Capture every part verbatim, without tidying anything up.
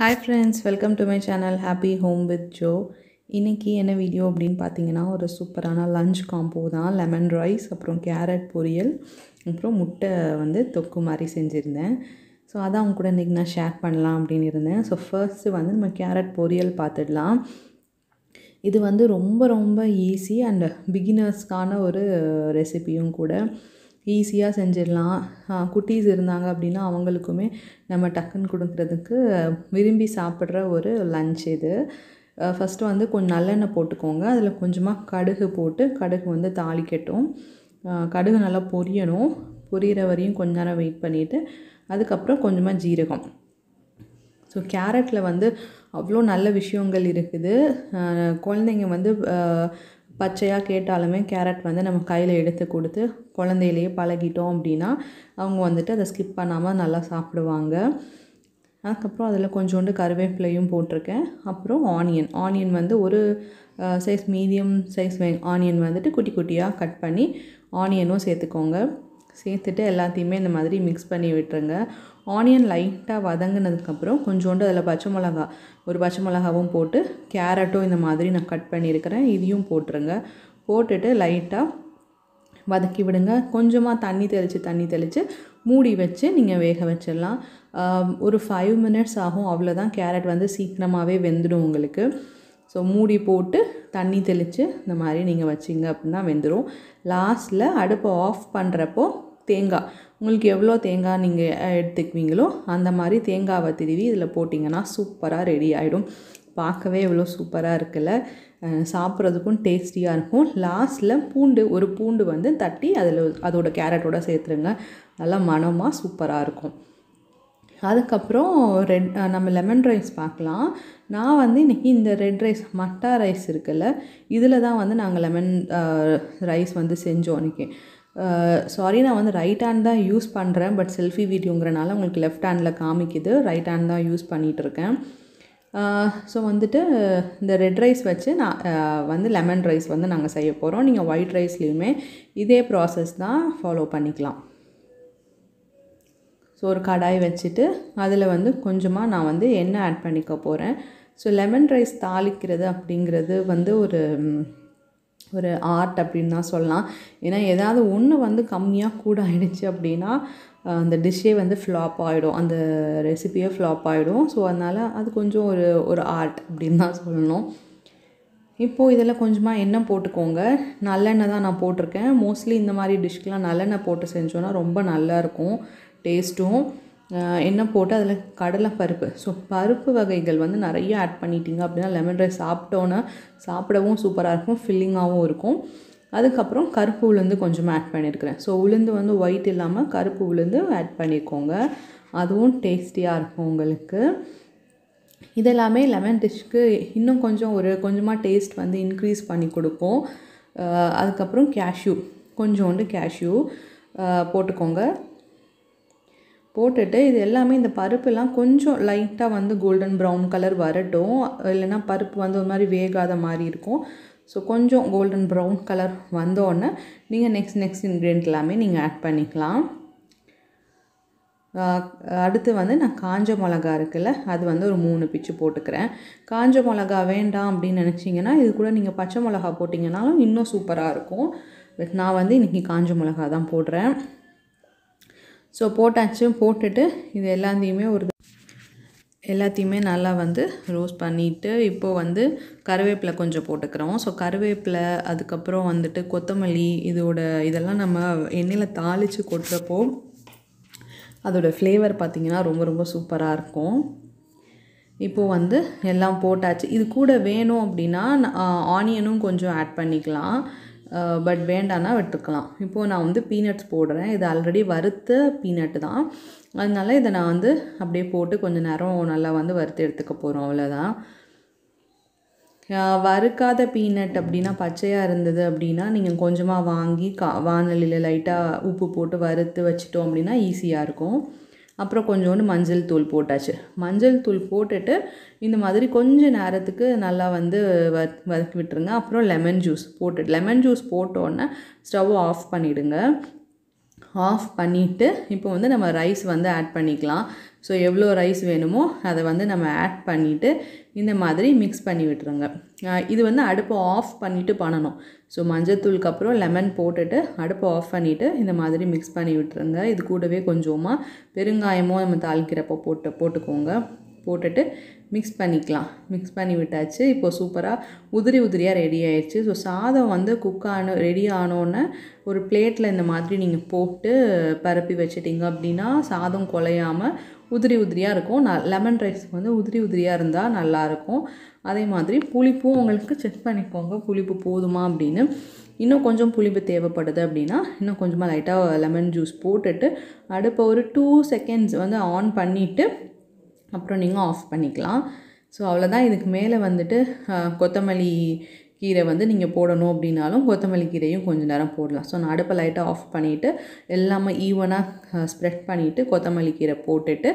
Hi friends, welcome to my channel Happy Home with Jo. இன்னைக்கு என்ன video அப்படினு பாத்தீங்கன்னா ஒரு சூப்பரான லஞ்ச் காம்போ தான். லெமன் ரைஸ் அப்புறம் கேரட் பொரியல் அப்புறம் முட்டை வந்து தொக்கு மாதிரி செஞ்சிருந்தேன். சோ அத உங்க கூட இன்னைக்கு நான் ஷேர் பண்ணலாம் அப்படினு இருந்தேன். சோ ஃபர்ஸ்ட் வந்து நம்ம கேரட் பொரியல் பாத்துடலாம். இது வந்து ரொம்ப ரொம்ப ஈஸி அண்ட் பிகினர்ஸ்கான ஒரு ரெசிபியும் கூட. ஈஸியா செஞ்சிரலாம். குட்டீஸ் இருந்தாங்க அப்படினா அவங்களுக்குமே நம்ம டக்கன் கொடுக்கிறதுக்கு விரும்பி சாப்பிடுற ஒரு லஞ்ச் இது. ஃபர்ஸ்ட் வந்து கொஞ்சம் நல்லெண்ணெய் போட்டுக்கோங்க. அதுல கொஞ்சமா கடுகு போட்டு கடுகு வந்து தாளிக்கட்டும். கடுகு நல்லா பொரியணும். பொரியற வரையும் கொஞ்ச நேரம் வெயிட் பண்ணிட்டு அதுக்கு அப்புறம் கொஞ்சமா ஜீரகம். சோ கேரட்ல வந்து அவ்ளோ நல்ல விஷயங்கள் இருக்குது. குழந்தைங்க வந்து பச்சையா கேட்டாலுமே கேரட் வந்து நம்ம கையில எடுத்து கொடுத்து குழந்தையிலேயே பழகிட்டோம் அப்படினா அவங்க வந்துட்டு அத ஸ்கிப் பண்ணாம நல்லா சாப்பிடுவாங்க. அதுக்கு அப்புறம் அதல கொஞ்சோண்டு கறிவேப்பிலையும் போட்டுர்க்கேன். அப்புறம் ஆனியன் ஆனியன் வந்து ஒரு சைஸ் மீடியம் சைஸ் ஆனியன் வந்துட்டு குட்டி குட்டியா கட் பண்ணி ஆனியனும் சேர்த்துக்கோங்க. சேர்த்துட்டு எல்லாத்தையுமே இந்த மாதிரி mix பண்ணி விட்டுருங்க. ஆனியன் லைட்டா வதங்கினதுக்கு அப்புறம் கொஞ்சோண்டு அதல பச்சை மிளகாய் ஒரு பச்சை மிளகாவும் போட்டு கேரட்டோ இந்த மாதிரி நான் கட் பண்ணி இருக்கறேன் இதையும் போட்டுருங்க. போட்டுட்டு லைட்டா வதக்கி விடுங்க. கொஞ்சமா தண்ணி தெளிச்சு தண்ணி தெளிச்சு மூடி வச்சு நீங்க வேக வச்சிரலாம். ஒரு five minutes ஆகும். அவ்வளவுதான் கேரட் வந்து சீக்கிரமாவே வெந்துடும் உங்களுக்கு. சோ மூடி போட்டு தண்ணி தெளிச்சு இந்த மாதிரி நீங்க வச்சிங்க அப்படினா வெந்துரும். லாஸ்ட்ல அடுப்பு ஆஃப் பண்றப்போ தேங்காய் உங்களுக்கு எவ்வளவு தேங்காய் நீங்க எடுத்துக்குவீங்களோ அந்த மாதிரி தேங்காவை திருவி இதல போடிங்கனா சூப்பரா ரெடி ஆயிடும். பார்க்கவே எவ்வளவு சூப்பரா இருக்குல. சாப்பிறதுக்கும் டேஸ்டியா இருக்கும். லாஸ்ட்ல பூண்டு ஒரு பூண்டு வந்து தட்டி அதல அதோட கேரட்டோட சேர்த்துருங்க. நல்ல மணமா சூப்பரா இருக்கும். அதுக்கு அப்புறம் ரெட் நம்ம லெமன் ரைஸ் பார்க்கலாம். நான் வந்து இன்னைக்கு இந்த ரெட் ரைஸ் மட்டா ரைஸ் இருக்குல இதில தான் வந்து நாங்க லெமன் ரைஸ் வந்து செஞ்சோம் இன்னைக்கு. சாரி நான் வந்து ரைட் ஹேண்ட் தான் யூஸ் பண்றேன். பட் செல்ஃபி வீடியோங்கறனால உங்களுக்கு லெஃப்ட் ஹேண்ட்ல காமிக்குது. ரைட் ஹேண்ட் தான் யூஸ் பண்ணிட்டு இருக்கேன். சோ வந்துட்டு இந்த ரெட் ரைஸ் வச்சு நான் வந்து லெமன் ரைஸ் வந்து நாங்க செய்ய போறோம். நீங்க white riceலயுமே இதே process தான் ஃபாலோ பண்ணிக்கலாம். சோ ஒரு கடாய் வச்சிட்டு அதுல வந்து கொஞ்சமா நான் வந்து எண்ணெய் ஆட் பண்ணிக்க போறேன். சோ லெமன் ரைஸ் தாளிக்கிறது அப்படிங்கிறது வந்து ஒரு ஒரு ஆர்ட் அப்படினு நான் சொல்லலாம். ஏனா ஏதாவது ஒண்ணு வந்து கம்மியா கூட ஆயிடுச்சு அப்படினா அந்த டிஷ்ஷே வந்து ஃப்ளாப் ஆயிடும். அந்த ரெசிபியே ஃப்ளாப் ஆயிடும். சோ அதனால அது கொஞ்சம் ஒரு ஒரு ஆர்ட் அப்படினு நான் சொல்லணும். இப்போ இதல கொஞ்சமா எண்ணெய் போட்டுக்கோங்க. நல்லெண்ணெய் தான் நான் போட்டுர்க்கேன். மோஸ்ட்லி இந்த மாதிரி டிஷ்க்குலாம் நல்லெண்ணெய் போட்டு செஞ்சோம்னா ரொம்ப நல்லா இருக்கும். டேஸ்டும் எண்ணெய் போட்டு அதல கடலை பருப்பு சோ பருப்பு வகைகள் வந்து நிறைய ஆட் பண்ணிட்டீங்க அப்படினா லெமன் ரைஸ் சாப்பிட்டோம்னா சாப்பிடவும் சூப்பரா இருக்கும். ஃபில்லிங்காவும் இருக்கும். அதுக்கு அப்புறம் கருப்பு உளுந்து கொஞ்சம் ஆட் பண்ணியிருக்கேன். சோ உளுந்து வந்து white இல்லாம கருப்பு உளுந்து ஆட் பண்ணிக்கோங்க. அதுவும் டேஸ்டியா இருக்கும் உங்களுக்கு. இதெல்லாம் லெமன் டிஷ்க்கு இன்னும் கொஞ்சம் ஒரு கொஞ்சமா டேஸ்ட் வந்து இன்கிரீஸ் பண்ணி கொடுக்கும். அதுக்கு அப்புறம் கேஷ்யூ கொஞ்சோண்டு கேஷ்யூ போட்டுக்கோங்க. போட்டுட்டு இது எல்லாமே இந்த பருப்புலாம் கொஞ்சம் லைட்டா வந்து golden brown கலர் வரட்டும். இல்லனா பருப்பு வந்து ஒரு மாதிரி வேகாத மாதிரி இருக்கும். சோ கொஞ்சம் golden brown கலர் வந்த உடனே நீங்க நெக்ஸ்ட் நெக்ஸ்ட் இன்கிரிடியன்ட் எல்லாமே நீங்க ஆட் பண்ணிக்கலாம். அடுத்து வந்து நான் காஞ்ச மிளகாய் இருக்குல அது வந்து ஒரு மூணு பிச்சு போட்டுக்கிறேன். காஞ்ச மிளகாய் வேண்டாம் அப்படி நினைச்சீங்கனா இது கூட நீங்க பச்சை மிளகாய் போடிங்கனாலும் இன்னும் சூப்பரா இருக்கும். பட் நான் வந்து இன்னைக்கு காஞ்ச மிளகாய் தான் போடுறேன். சோ போட்டாச்சு. போட்டுட்டு இது எல்லாத்தையுமே ஒரு எல்லாத்தையுமே நல்லா வந்து ரோஸ்ட் பண்ணிட்டு இப்போ வந்து கறிவேப்பிலை கொஞ்சம் போட்டுக்கறோம். சோ கறிவேப்பிலை அதுக்கு அப்புறம் வந்துட்டு கொத்தமல்லி இதோட இதெல்லாம் நம்ம எண்ணெயில தாளிச்சு கொட்டறப்போ அதோட ஃப்ளேவர் பாத்தீங்கன்னா ரொம்ப ரொம்ப சூப்பரா இருக்கும். இப்போ வந்து எல்லாம் போட்டாச்சு. இது கூட வேணும் அப்படினா ஆனியனும் கொஞ்சம் ஆட் பண்ணிக்கலாம். பட் வேண்டானா விட்டுக்கலாம். இப்போ நான் வந்து பீனட்ஸ் போடுறேன். இது ஆல்ரெடி வறுத்த பீனட் தான். அதனால இத நான் வந்து அப்படியே போட்டு கொஞ்ச நேரம் நல்லா வந்து வறுத்து எடுத்துக்க போறோம் அவ்வளவுதான். வறுக்காத பீனட் அப்படினா பச்சையா இருந்தது அப்படினா நீங்க கொஞ்சமா வாங்கி வாணலில லைட்டா உப்பு போட்டு வறுத்து வச்சிட்டோம் அப்படினா ஈஸியா இருக்கும். அப்புறம் கொஞ்சோண்டு மஞ்சள் தூள் போட்டாச்சு. மஞ்சள் தூள் போட்டுட்டு இந்த மாதிரி கொஞ்ச நேரத்துக்கு நல்லா வந்து வதக்கி விட்டுருங்க. அப்புறம் லெமன் ஜூஸ் போட்டு லெமன் ஜூஸ் போட்டேன்னா ஸ்டவ் ஆஃப் பண்ணிடுங்க. ஆஃப் பண்ணிட்டு இப்போ வந்து நம்ம ரைஸ் வந்து ஆட் பண்ணிக்கலாம். ஸோ எவ்வளோ ரைஸ் வேணுமோ அதை வந்து நம்ம ஆட் பண்ணிவிட்டு இந்த மாதிரி மிக்ஸ் பண்ணி விட்டுருங்க. இது வந்து அடுப்பை ஆஃப் பண்ணிவிட்டு பண்ணணும். ஸோ மஞ்சத்தூளுக்கு அப்புறம் லெமன் போட்டுட்டு அடுப்பை ஆஃப் பண்ணிவிட்டு இந்த மாதிரி மிக்ஸ் பண்ணி விட்டுருங்க. இது கூடவே கொஞ்சமாக பெருங்காயமோ நம்ம தாளிக்கிறப்போ போட்டு போட்டுக்கோங்க. போட்டுட்டு மிக்ஸ் பண்ணிக்கலாம். மிக்ஸ் பண்ணி விட்டாச்சு. இப்போ சூப்பராக உதிரி உதிரியாக ரெடி ஆயிடுச்சு. ஸோ சாதம் வந்து குக் ஆன ரெடி ஆனோன்னே ஒரு பிளேட்டில் இந்த மாதிரி நீங்கள் போட்டு பரப்பி வச்சிட்டிங்க அப்படின்னா சாதம் குலையாமல் உதிரி உதிரியாக இருக்கும். ந லெமன் ரைஸுக்கு வந்து உதிரி உதிரியாக இருந்தால் நல்லாயிருக்கும். அதே மாதிரி புளிப்பும் உங்களுக்கு செக் பண்ணிக்கோங்க, புளிப்பு போதுமா அப்படின்னு. இன்னும் கொஞ்சம் புளிப்பு தேவைப்படுது அப்படின்னா இன்னும் கொஞ்சமாக லைட்டாக லெமன் ஜூஸ் போட்டுட்டு அடுப்பை ஒரு டூ செகண்ட்ஸ் வந்து ஆன் பண்ணிவிட்டு அப்புறம் நீங்கள் ஆஃப் பண்ணிக்கலாம். ஸோ அவ்வளோதான். இதுக்கு மேலே வந்துட்டு கொத்தமல்லி கீரை வந்து நீங்கள் போடணும் அப்படின்னாலும் கொத்தமல்லி கீரையும் கொஞ்சம் நேரம் போடலாம். ஸோ நான் அடுப்பை லைட்டாக ஆஃப் பண்ணிவிட்டு எல்லாமே ஈவனாக ஸ்ப்ரெட் பண்ணிவிட்டு கொத்தமல்லி கீரை போட்டுட்டு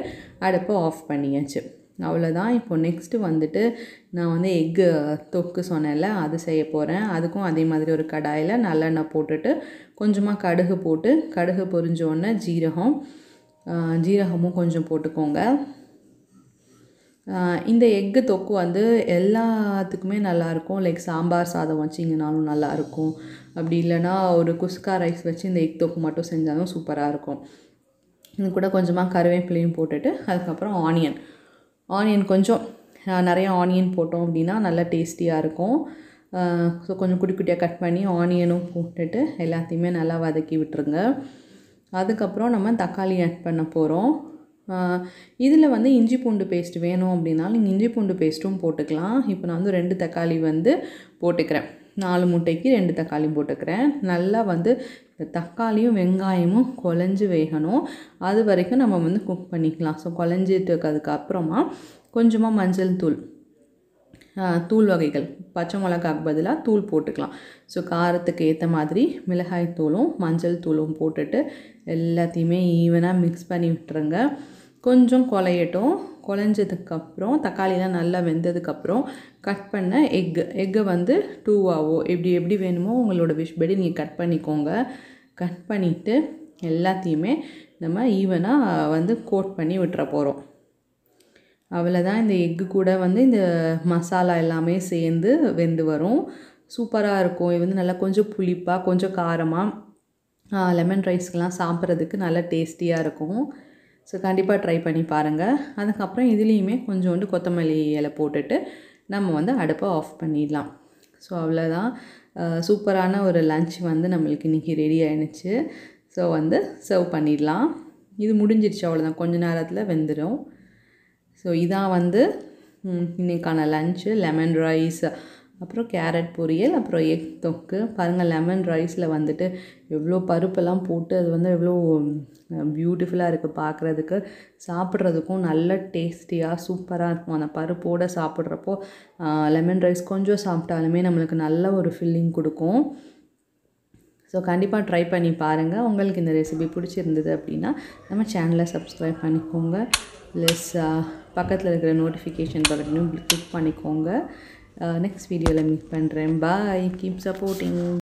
அடுப்பை ஆஃப் பண்ணியாச்சு. அவ்வளோதான். இப்போ நெக்ஸ்ட்டு வந்துட்டு நான் வந்து எக்கு தொக்கு சொன்னேன்ல, அது செய்ய போகிறேன். அதுக்கும் அதே மாதிரி ஒரு கடாயில் நல்லெண்ணெய் போட்டுட்டு கொஞ்சமாக கடுகு போட்டு கடுகு பொரிஞ்சோடனே ஜீரகம் ஜீரகமும் கொஞ்சம் போட்டுக்கோங்க. இந்த எக்கு தொக்கு வந்து எல்லாத்துக்குமே நல்லாயிருக்கும். லைக் சாம்பார் சாதம் வச்சிங்கனாலும் நல்லாயிருக்கும். அப்படி இல்லைனா ஒரு குஸ்கா ரைஸ் வச்சு இந்த எக் தொக்கு மட்டும் செஞ்சாலும் சூப்பராக இருக்கும். இது கூட கொஞ்சமாக கருவேப்பிலையும் போட்டுட்டு அதுக்கப்புறம் ஆனியன் ஆனியன் கொஞ்சம் நிறைய ஆனியன் போட்டோம் அப்படின்னா நல்லா டேஸ்டியாக இருக்கும். ஸோ கொஞ்சம் குட்டி குட்டியாக கட் பண்ணி ஆனியனும் போட்டுட்டு எல்லாத்தையுமே நல்லா வதக்கி விட்டுருங்க. அதுக்கப்புறம் நம்ம தக்காளி ஆட் பண்ண போகிறோம். இதில் வந்து இஞ்சி பூண்டு பேஸ்ட் வேணும் அப்படின்னாலும் நீங்கள் இஞ்சி பூண்டு பேஸ்ட்டும் போட்டுக்கலாம். இப்போ நான் வந்து ரெண்டு தக்காளி வந்து போட்டுக்கிறேன். நாலு முட்டைக்கு ரெண்டு தக்காளி போட்டுக்கிறேன். நல்லா வந்து தக்காளியும் வெங்காயமும் குழஞ்சி வேகணும். அது வரைக்கும் நம்ம வந்து குக் பண்ணிக்கலாம். ஸோ குழஞ்சிட்டுக்கு அப்புறமா கொஞ்சமாக மஞ்சள் தூள், தூள் வகைகள் பச்சை மிளகாய்க்கு பதிலாக தூள் போட்டுக்கலாம். ஸோ காரத்துக்கு ஏற்ற மாதிரி மிளகாய் தூளும் மஞ்சள் தூளும் போட்டுட்டு எல்லாத்தையுமே ஈவனாக மிக்ஸ் பண்ணி விட்டுருங்க. கொஞ்சம் குழையட்டும். குழைஞ்சதுக்கப்புறம் தக்காளிலாம் நல்லா வெந்ததுக்கப்புறம் கட் பண்ண எக்கு எக்கை வந்து டூவாவோ எப்படி எப்படி வேணுமோ உங்களோட விஷ் படி நீங்கள் கட் பண்ணிக்கோங்க. கட் பண்ணிவிட்டு எல்லாத்தையுமே நம்ம ஈவனாக வந்து கோட் பண்ணி விட்டுற போகிறோம். அவ்வளோதான். இந்த எக்கு கூட வந்து இந்த மசாலா எல்லாமே சேர்ந்து வெந்து வரும். சூப்பராக இருக்கும். இது வந்து நல்லா கொஞ்சம் புளிப்பாக கொஞ்சம் காரமாக லெமன் ரைஸ்க்கெலாம் சாப்பிட்றதுக்கு நல்லா டேஸ்டியாக இருக்கும். ஸோ கண்டிப்பாக ட்ரை பண்ணி பாருங்கள். அதுக்கப்புறம் இதுலேயுமே கொஞ்சோண்டு கொத்தமல்லி இலை போட்டுட்டு நம்ம வந்து அடுப்பை ஆஃப் பண்ணிடலாம். ஸோ அவ்வளோதான். சூப்பரான ஒரு லஞ்ச் வந்து நம்மளுக்கு இன்றைக்கி ரெடி ஆகிடுச்சு. ஸோ வந்து சர்வ் பண்ணிடலாம். இது முடிஞ்சிடுச்சு. அவ்வளோதான். கொஞ்சம் நேரத்தில் வெந்துடும். ஸோ இதான் வந்து இன்றைக்கான லஞ்சு. லெமன் ரைஸ், அப்புறம் கேரட் பொரியல், அப்புறம் எக் தொக்கு. பாருங்கள், லெமன் ரைஸில் வந்துட்டு எவ்வளோ பருப்பெல்லாம் போட்டு அது வந்து எவ்வளோ பியூட்டிஃபுல்லாக இருக்குது பார்க்குறதுக்கு. சாப்பிட்றதுக்கும் நல்ல டேஸ்டியாக சூப்பராக இருக்கும். அந்த பருப்போடு சாப்பிட்றப்போ லெமன் ரைஸ் கொஞ்சம் சாப்பிட்டாலுமே நம்மளுக்கு நல்ல ஒரு ஃபில்லிங் கொடுக்கும். ஸோ கண்டிப்பாக ட்ரை பண்ணி பாருங்கள். உங்களுக்கு இந்த ரெசிபி பிடிச்சிருந்தது அப்படின்னா நம்ம சேனலை சப்ஸ்கிரைப் பண்ணிக்கோங்க. ப்ளஸ் பக்கத்தில் இருக்கிற நோட்டிஃபிகேஷன் பக்கத்தையும் கிளிக் பண்ணிக்கோங்க. நெக்ஸ்ட் வீடியோவில் மீட் பண்ணுறேன். பாய். Keep supporting.